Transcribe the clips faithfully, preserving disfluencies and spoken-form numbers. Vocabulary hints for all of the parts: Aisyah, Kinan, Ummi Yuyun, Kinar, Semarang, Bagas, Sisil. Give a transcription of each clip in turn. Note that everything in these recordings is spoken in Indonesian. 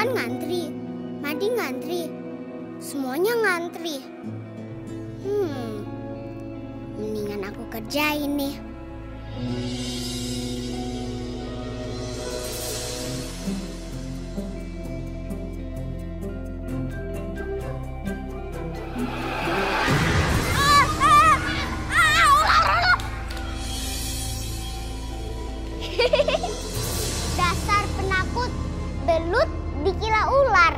Makan ngantri, mandi ngantri, semuanya ngantri. Hmm, mendingan aku kerjain nih. Dasar penakut, belut dikira ular.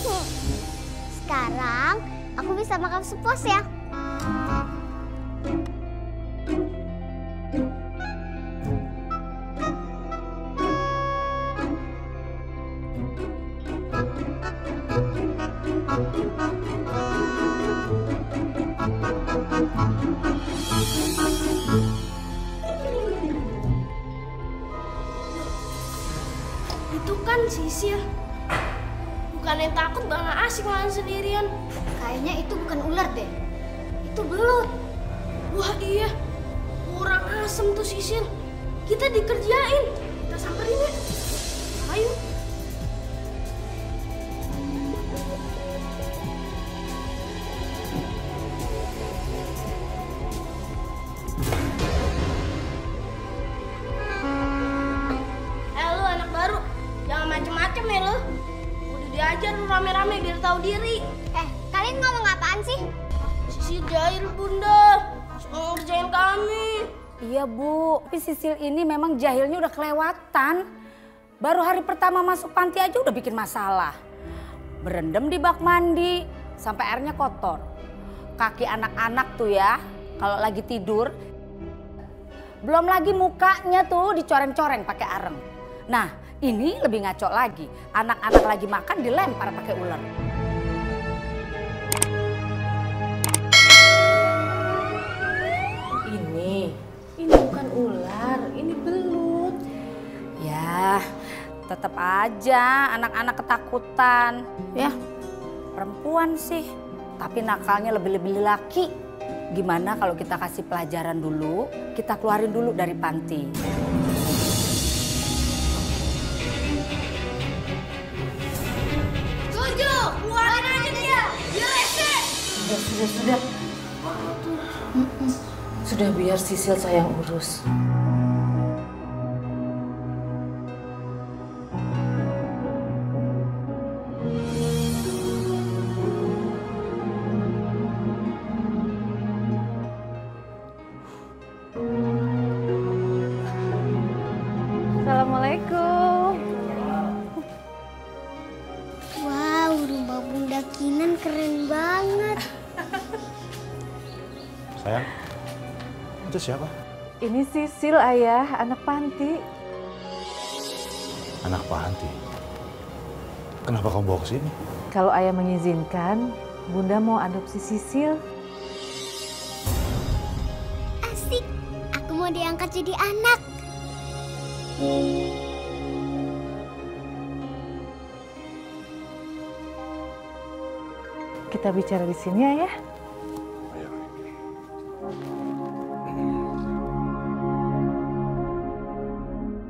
Nih, sekarang aku bisa makan supos ya. Sisil, bukannya takut malah asik makan sendirian. Kayaknya itu bukan ular deh, itu belut. Wah iya, kurang asem tuh Sisil. Kita dikerjain, kita samperin ya. Ayo. Rame-rame biar tahu diri. Eh, kalian ngomong apaan sih? Sisil jahil, Bunda. Mau ngerjain kami. Iya, Bu. Tapi Sisil ini memang jahilnya udah kelewatan. Baru hari pertama masuk panti aja udah bikin masalah. Berendam di bak mandi sampai airnya kotor. Kaki anak-anak tuh ya, kalau lagi tidur. Belum lagi mukanya tuh dicoreng-coreng pakai areng. Nah, ini lebih ngaco lagi. Anak-anak lagi makan dilempar pakai ular. Ini, ini bukan ular, ini belut. Ya, tetap aja anak-anak ketakutan. Ya, perempuan sih, tapi nakalnya lebih-lebih laki. Gimana kalau kita kasih pelajaran dulu, kita keluarin dulu dari panti. Keluarin aja dia, dia rese. Sudah, sudah, sudah. Sudah biar Sisil saya yang urus. Kinan keren banget. Sayang, itu siapa? Ini Sisil, Ayah, anak panti. Anak panti? Kenapa kamu bawa ke sini? Kalau Ayah mengizinkan, Bunda mau adopsi Sisil. Asik, aku mau diangkat jadi anak. Kita bicara di sini, Ayah.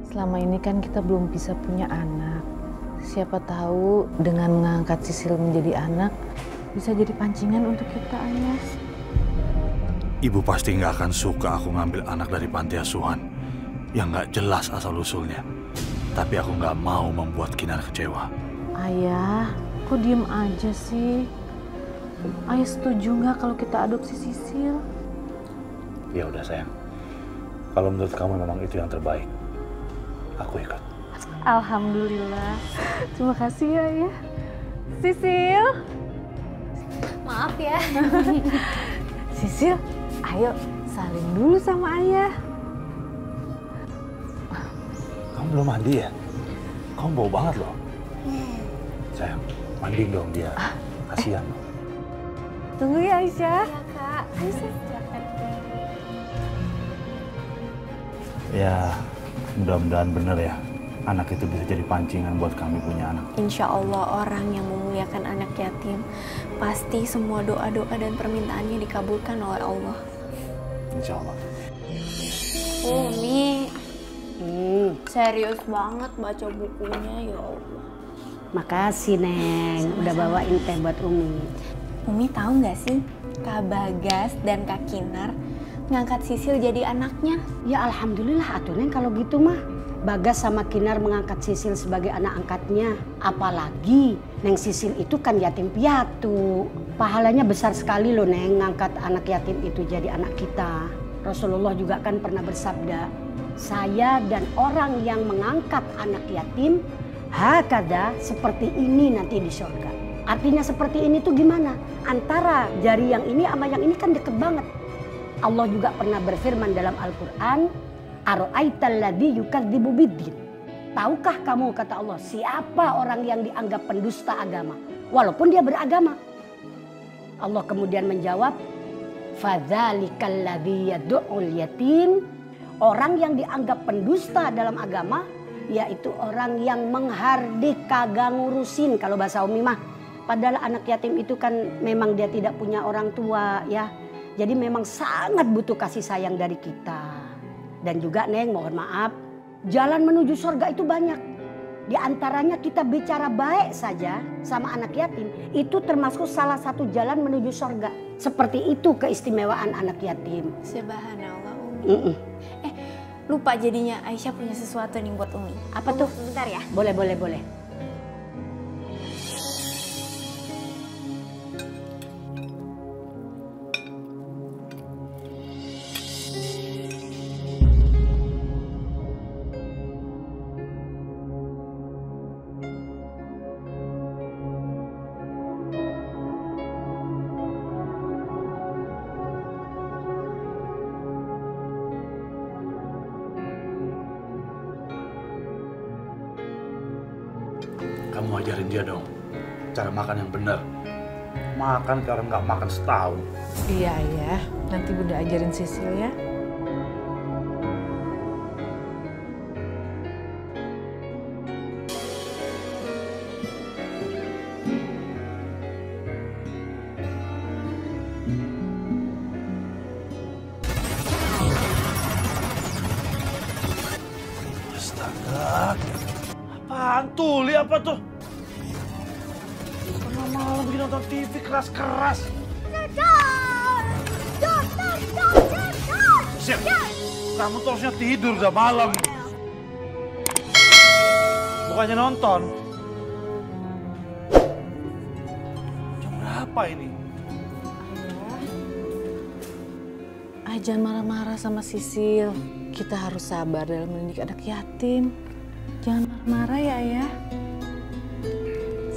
Selama ini kan kita belum bisa punya anak. Siapa tahu dengan mengangkat Sisil menjadi anak, bisa jadi pancingan untuk kita, Ayah. Ibu pasti nggak akan suka aku ngambil anak dari panti asuhan yang nggak jelas asal-usulnya. Tapi aku nggak mau membuat Kinar kecewa. Ayah, kok diem aja sih? Ayah setuju nggak kalau kita adopsi Sisil? Ya udah sayang, kalau menurut kamu memang itu yang terbaik, aku ikut. Alhamdulillah, terima kasih ya ya. Sisil, maaf ya. Sisil, ayo saling dulu sama Ayah. Kamu belum mandi ya? Kamu bau banget loh. Sayang, mandi dong dia. Kasihan. Eh. Tunggu ya, Aisyah. Iya, Kak. Aisyah, silakan. Ya, mudah-mudahan benar ya. Anak itu bisa jadi pancingan buat kami punya anak. Insya Allah, orang yang memuliakan anak yatim, pasti semua doa-doa dan permintaannya dikabulkan oleh Allah. Insya Allah. Umi, hmm. serius banget baca bukunya, ya Allah. Makasih, Neng. Sama-sama. Udah bawain teh buat Umi. Umi tahu nggak sih, Kak Bagas dan Kak Kinar ngangkat Sisil jadi anaknya? Ya alhamdulillah atuh, Neng, kalau gitu mah. Bagas sama Kinar mengangkat Sisil sebagai anak angkatnya. Apalagi Neng Sisil itu kan yatim piatu. Pahalanya besar sekali loh, Neng, ngangkat anak yatim itu jadi anak kita. Rasulullah juga kan pernah bersabda, saya dan orang yang mengangkat anak yatim, hakada, seperti ini nanti di surga. Artinya seperti ini tuh gimana? Antara jari yang ini sama yang ini kan deket banget. Allah juga pernah berfirman dalam Al-Quran, Ara'aital ladzi yukadzibu biddin. Tahukah kamu, kata Allah, siapa orang yang dianggap pendusta agama? Walaupun dia beragama. Allah kemudian menjawab, Fadzalikal ladzi yad'ul yatim. Orang yang dianggap pendusta dalam agama, yaitu orang yang menghardik kagak ngurusin, kalau bahasa Umi mah. Padahal anak yatim itu kan memang dia tidak punya orang tua, ya. Jadi memang sangat butuh kasih sayang dari kita. Dan juga, Neng, mohon maaf, jalan menuju surga itu banyak. Di antaranya kita bicara baik saja sama anak yatim, itu termasuk salah satu jalan menuju surga. Seperti itu keistimewaan anak yatim. Subhanallah, Umi. Mm-mm. Eh, lupa jadinya, Aisyah punya sesuatu nih buat Umi. Apa tuh? Bentar ya. Boleh, boleh, boleh. Kamu ajarin dia dong, cara makan yang benar. Makan karena nggak makan setahun. Iya, Ayah. Nanti Bunda ajarin Sisil ya. Astaga. Apaan tuh? Lihat apa tuh? Tengah malam begini nonton T V keras-keras. Siap, kamu tuh harusnya tidur udah malam. Bukannya nonton. Jam berapa ini? Ayah, jangan marah-marah sama Sisil. Kita harus sabar dalam mendidik anak yatim. Jangan marah-marah ya, Ayah.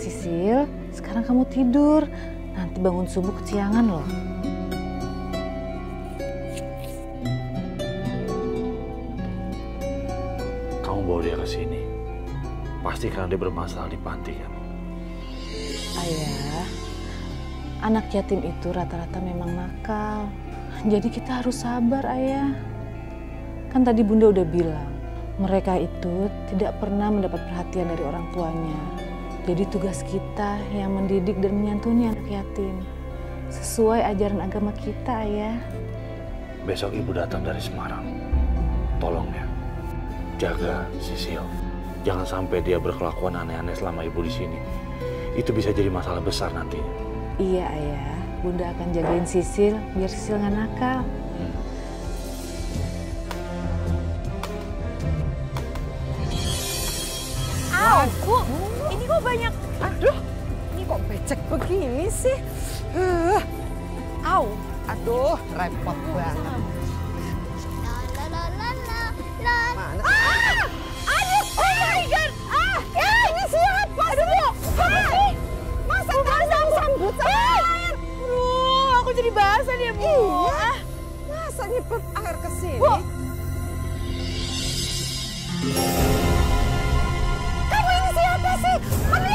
Sisil, sekarang kamu tidur. Nanti bangun subuh kesiangan loh. Kamu bawa dia ke sini. Pasti karena dia bermasalah di panti kan? Ayah, anak yatim itu rata-rata memang nakal. Jadi kita harus sabar, Ayah. Kan tadi Bunda udah bilang, mereka itu tidak pernah mendapat perhatian dari orang tuanya. Jadi tugas kita yang mendidik dan menyantuni anak yatim. Sesuai ajaran agama kita, Ayah. Besok Ibu datang dari Semarang. Tolong ya, jaga Sisil. Jangan sampai dia berkelakuan aneh-aneh selama Ibu di sini. Itu bisa jadi masalah besar nantinya. Iya, Ayah. Bunda akan jagain Sisil biar Sisil nggak nakal. Hmm. Bu, ini kok banyak, aduh, ini kok becek begini sih, uh, au, aduh, repot banget. Mana? Ah, aduh, oh my god, ah, ini siapa? Aduh, Bu, kamu sih, masa nggak sambut air? Aduh, aku jadi bahasan ya, Bu. Iya, masa nyebut air kesini? Bu.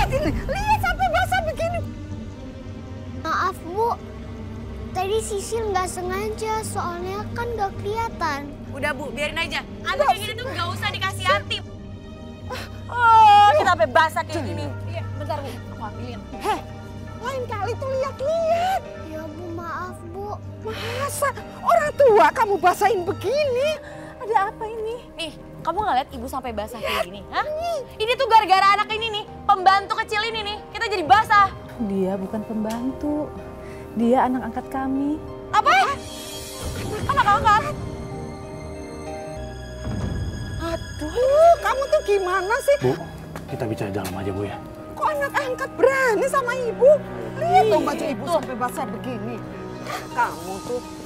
Lihat ini, lihat sampai basah begini. Maaf, Bu, tadi Sisil nggak sengaja, soalnya kan nggak kelihatan. Udah, Bu, biarin aja. Anak yang ini tuh nggak usah dikasih hati. Oh, kita sampai basah kayak gini. Iya, bentar, Bu, aku ambilin. Heh, lain kali tuh lihat-lihat. Ya, Bu, maaf, Bu. Masa orang tua kamu basahin begini? Ada apa ini? Nih, kamu nggak lihat ibu sampai basah kayak gini? Hah? Ini tuh gara-gara anak ini nih, pembantu kecil ini nih, kita jadi basah. Dia bukan pembantu, dia anak angkat kami. Apa? Hah? Anak angkat? Aduh, kamu tuh gimana sih? Bu, kita bicara dalam aja Bu ya. Kok anak angkat berani sama ibu? Lihat dong baju ibu sampai basah begini. Kamu tuh.